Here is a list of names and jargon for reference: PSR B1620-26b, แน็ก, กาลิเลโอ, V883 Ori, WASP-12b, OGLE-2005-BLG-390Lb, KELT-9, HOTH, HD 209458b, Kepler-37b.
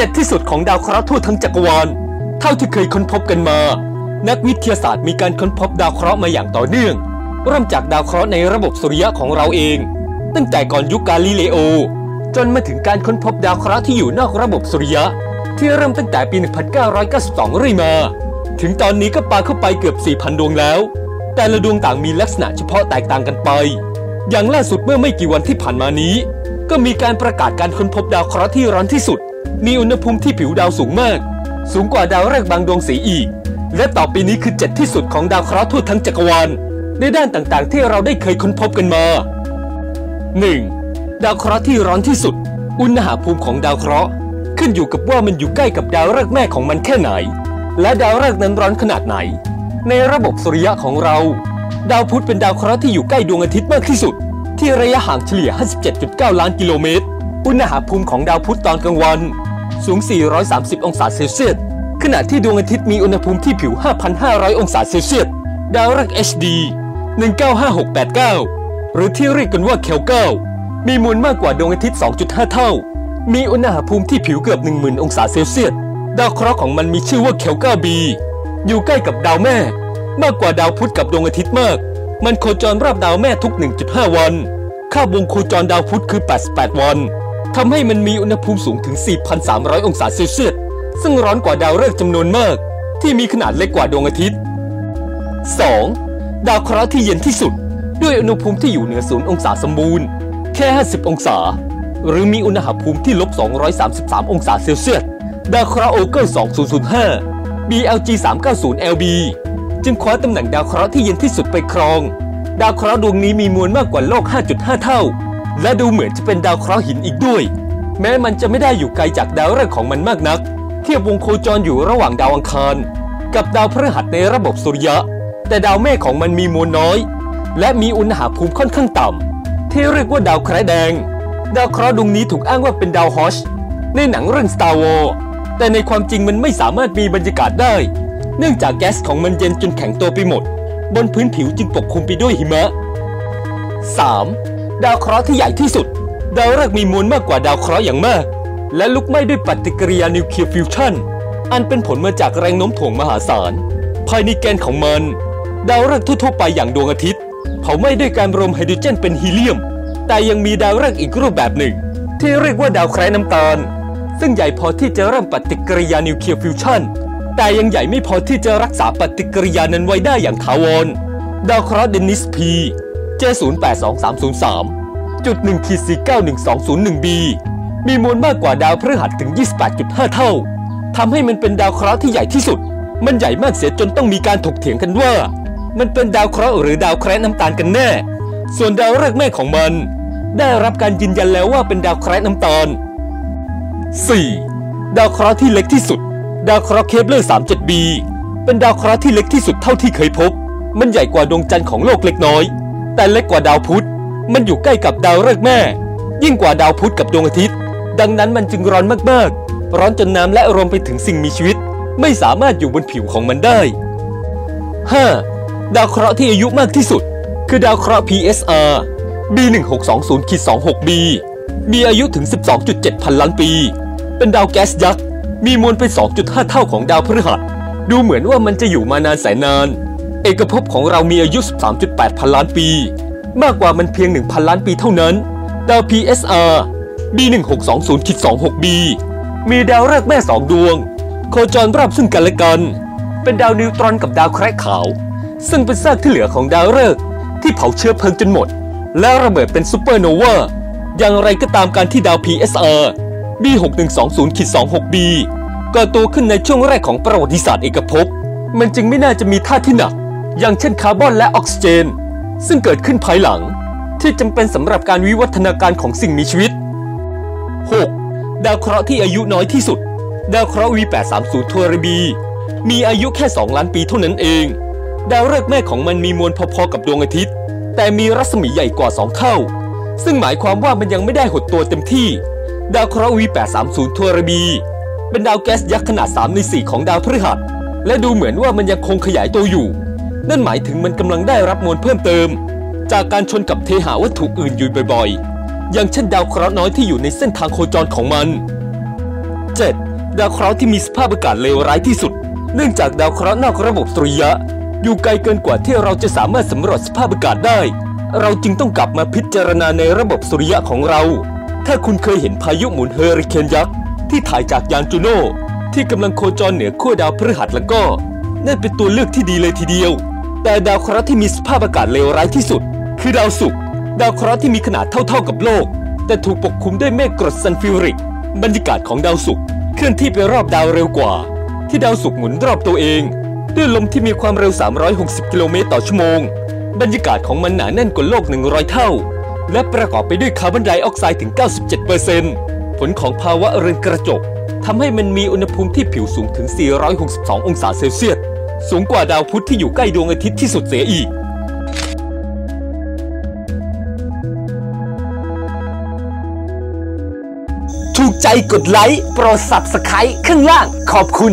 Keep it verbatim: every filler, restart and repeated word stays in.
เจ็ดที่สุดของดาวเคราะห์ทั่วทั้งจักรวาลเท่าที่เคยค้นพบกันมานักวิทยาศาสตร์มีการค้นพบดาวเคราะห์มาอย่างต่อเนื่องเริ่มจากดาวเคราะห์ในระบบสุริยะของเราเองตั้งแต่ก่อนยุคกาลิเลโอจนมาถึงการค้นพบดาวเคราะห์ที่อยู่นอกระบบสุริยะที่เริ่มตั้งแต่ปี หนึ่งพันเก้าร้อยเก้าสิบสอง เรื่อยมาถึงตอนนี้ก็ปาเข้าไปเกือบ สี่พัน ดวงแล้วแต่ละดวงต่างมีลักษณะเฉพาะแตกต่างกันไปอย่างล่าสุดเมื่อไม่กี่วันที่ผ่านมานี้ก็มีการประกาศการค้นพบดาวเคราะห์ที่ร้อนที่สุดมีอุณหภูมิที่ผิวดาวสูงมากสูงกว่าดาวแรกบางดวงเสียอีกและต่อปีนี้คือเจ็ดที่สุดของดาวเคราะห์ทั่วทั้งจักรวาลในด้านต่างๆที่เราได้เคยค้นพบกันมา หนึ่ง ดาวเคราะห์ที่ร้อนที่สุดอุณหภูมิของดาวเคราะห์ขึ้นอยู่กับว่ามันอยู่ใกล้กับดาวแรกแม่ของมันแค่ไหนและดาวแรกนั้นร้อนขนาดไหนในระบบสุริยะของเราดาวพุธเป็นดาวเคราะห์ที่อยู่ใกล้ดวงอาทิตย์มากที่สุดที่ระยะห่างเฉลี่ย ห้าสิบเจ็ดจุดเก้า ล้านกิโลเมตรอุณหภูมิของดาวพุธตอนกลางวันสูง สี่ร้อยสามสิบ องศาเซลเซียสขณะที่ดวงอาทิตย์มีอุณหภูมิที่ผิว ห้าพันห้าร้อย องศาเซลเซียสดาวแรก เอช ดี หนึ่งเก้าห้าหกแปดเก้า หรือที่เรียกกันว่าเคลเก้ามีมวลมากกว่าดวงอาทิตย์ สองจุดห้า เท่ามีอุณหภูมิที่ผิวเกือบ หนึ่งหมื่น องศาเซลเซียสดาวเคราะห์ของมันมีชื่อว่าเคลเก้า B อยู่ใกล้กับดาวแม่มากกว่าดาวพุธกับดวงอาทิตย์มากมันโคจรรอบดาวแม่ทุก หนึ่งจุดห้า วันค่าวงโคจรดาวพุธคือ แปดสิบแปด วันทำให้มันมีอุณหภูมิสูงถึง สี่พันสามร้อย องศาเซลเซียสซึ่งร้อนกว่าดาวฤกษ์จำนวนมากที่มีขนาดเล็กกว่าดวงอาทิตย์ สอง ดาวเคราะห์ที่เย็นที่สุดด้วยอุณหภูมิที่อยู่เหนือศูนย์องศาสมบูรณ์แค่ ห้าสิบ องศาหรือมีอุณหภูมิที่ลบ สองร้อยสามสิบสาม องศาเซลเซียสดาวเคราะห์โอเกิล สองพันห้า บี แอล จี สามร้อยเก้าสิบ แอล บี จึงคว้าตำแหน่งดาวเคราะห์ที่เย็นที่สุดไปครองดาวเคราะห์ดวงนี้มีมวลมากกว่าโลก ห้าจุดห้า เท่าและดูเหมือนจะเป็นดาวเคราะห์หินอีกด้วยแม้มันจะไม่ได้อยู่ไกลจากดาวฤกษ์ของมันมากนักเทียบวงโคจรอยู่ระหว่างดาวอังคารกับดาวพฤหัสในระบบสุริยะแต่ดาวแม่ของมันมีมวลน้อยและมีอุณหภูมิค่อนข้างต่ำที่เรียกว่าดาวแคระแดงดาวเคราะห์ดวงนี้ถูกอ้างว่าเป็นดาวฮอชในหนังเรื่อง Star Wars แต่ในความจริงมันไม่สามารถมีบรรยากาศได้เนื่องจากแก๊สของมันเย็นจนแข็งตัวไปหมดบนพื้นผิวจึงปกคลุมไปด้วยหิมะ สาม ดาวเคราะห์ที่ใหญ่ที่สุดดาวฤกษ์มีมวลมากกว่าดาวเคราะห์อย่างมากและลุกไหม้ด้วยปฏิกิริยานิวเคลียร์ฟิวชั่นอันเป็นผลมาจากแรงโน้มถ่วงมหาศาลภายในแกนของมันดาวฤกษ์ทั่วๆไปอย่างดวงอาทิตย์เผาไหม้ด้วยการรวมไฮโดรเจนเป็นฮีเลียมแต่ยังมีดาวฤกษ์อีกรูปแบบหนึ่งที่เรียกว่าดาวแคระน้ำตาลซึ่งใหญ่พอที่จะเริ่มปฏิกิริยานิวเคลียร์ฟิวชั่นแต่ยังใหญ่ไม่พอที่จะรักษาปฏิกิริยานั้นไว้ได้อย่างถาวรดาวเคราะห์เดนนิส P เจ ศูนย์ แปด สอง สาม ศูนย์ สาม จุด หนึ่ง สี่ เก้า หนึ่ง สอง ศูนย์ หนึ่ง บี มีมวลมากกว่าดาวพฤหัสถึง ยี่สิบแปดจุดห้า เท่าทำให้มันเป็นดาวเคราะห์ที่ใหญ่ที่สุดมันใหญ่มากเสียจนต้องมีการถกเถียงกันว่ามันเป็นดาวเคราะห์หรือดาวแคระน้ำตาลกันแน่ส่วนดาวฤกษ์แม่ของมันได้รับการยืนยันแล้วว่าเป็นดาวแคระน้ำตาล สี่ ดาวเคราะห์ที่เล็กที่สุดดาวเคราะห์เคปเลอร์ สามสิบเจ็ด บี เป็นดาวเคราะห์ที่เล็กที่สุดเท่าที่เคยพบมันใหญ่กว่าดวงจันทร์ของโลกเล็กน้อยแต่เล็กกว่าดาวพุธมันอยู่ใกล้กับดาวฤกษ์แม่ยิ่งกว่าดาวพุธกับดวงอาทิตย์ดังนั้นมันจึงร้อนมากๆร้อนจนน้ำและรวมไปถึงสิ่งมีชีวิตไม่สามารถอยู่บนผิวของมันได้ ห้า ดาวเคราะห์ที่อายุมากที่สุดคือดาวเคราะห์ พี เอส อาร์ บี หนึ่งหกสองศูนย์ สองหก บี มีอายุถึง สิบสองจุดเจ็ด พันล้านปีเป็นดาวแก๊สยักษ์มีมวลเป็น สองจุดห้า เท่าของดาวพฤหัสดูเหมือนว่ามันจะอยู่มานานแสนนานเอกภพของเรามีอายุ สิบสามจุดแปด พันล้านปีมากกว่ามันเพียง หนึ่งพัน ล้านปีเท่านั้นดาว พี เอส อาร์ บี หนึ่งหกสองศูนย์ สองหก บี มีดาวฤกษ์แม่สองดวงโคจรรอบซึ่งกันและกันเป็นดาวนิวตรอนกับดาวแคระขาวซึ่งเป็นซากที่เหลือของดาวฤกษ์ที่เผาเชื้อเพลิงจนหมดและระเบิดเป็นซูเปอร์โนวาอย่างไรก็ตามการที่ดาว พี เอส อาร์ บี หกหนึ่งสองศูนย์ สองหก บี ก่อตัวขึ้นในช่วงแรกของประวัติศาสตร์เอกภพมันจึงไม่น่าจะมีธาตุที่หนักอย่างเช่นคาร์บอนและออกซิเจนซึ่งเกิดขึ้นภายหลังที่จำเป็นสำหรับการวิวัฒนาการของสิ่งมีชีวิต หก ดาวเคราะห์ที่อายุน้อยที่สุดดาวเคราะห์ วี แปด สาม ศูนย์ ทัวริบีมีอายุแค่ สอง ล้านปีเท่านั้นเองดาวฤกษ์แม่ของมันมีมวลพอๆกับดวงอาทิตย์แต่มีรัศมีใหญ่กว่า สอง เท่าซึ่งหมายความว่ามันยังไม่ได้หดตัวเต็มที่ดาวเคราะห์ วี แปด สาม ศูนย์ ทัวริบีเป็นดาวแก๊สยักษ์ขนาด สามในสี่ ของดาวพฤหัสและดูเหมือนว่ามันยังคงขยายตัวอยู่นั่นหมายถึงมันกำลังได้รับมวลเพิ่มเติมจากการชนกับเทหะวัตถุอื่นอยู่บ่อยๆอย่างเช่นดาวเคราะห์น้อยที่อยู่ในเส้นทางโคจรของมัน เจ็ด ดาวเคราะห์ที่มีสภาพอากาศเลวร้ายที่สุดเนื่องจากดาวเคราะห์นอกระบบสุริยะอยู่ไกลเกินกว่าที่เราจะสามารถสำรวจสภาพอากาศได้เราจึงต้องกลับมาพิจารณาในระบบสุริยะของเราถ้าคุณเคยเห็นพายุหมุนเฮอริเคนยักษ์ที่ถ่ายจากยานจูโน่ที่กำลังโคจรเหนือขั้วดาวพฤหัสแล้วก็นั่นเป็นตัวเลือกที่ดีเลยทีเดียวแต่ดาวเคราะห์ที่มีสภาพอากาศเลวร้ายที่สุดคือดาวศุกร์ดาวเคราะห์ที่มีขนาดเท่าๆกับโลกแต่ถูกปกคลุมด้วยเมฆกรดซัลฟิวริกบรรยากาศของดาวศุกร์เคลื่อนที่ไปรอบดาวเร็วกว่าที่ดาวศุกร์หมุนรอบตัวเองด้วยลมที่มีความเร็วสามร้อยหกสิบกิโลเมตรต่อชั่วโมงบรรยากาศของมันหนาแน่นกว่าโลกหนึ่งร้อยเท่าและประกอบไปด้วยคาร์บอนไดออกไซด์ถึง เก้าสิบเจ็ดเปอร์เซ็นต์ ผลของภาวะเรือนกระจกทำให้มันมีอุณหภูมิที่ผิวสูงถึงสี่ร้อยหกสิบสององศาเซลเซียสสูงกว่าดาวพุธที่อยู่ใกล้ดวงอาทิตย์ที่สุดเสียอีกถูกใจกดไลค์โปรด Subscribe ข้างล่างขอบคุณ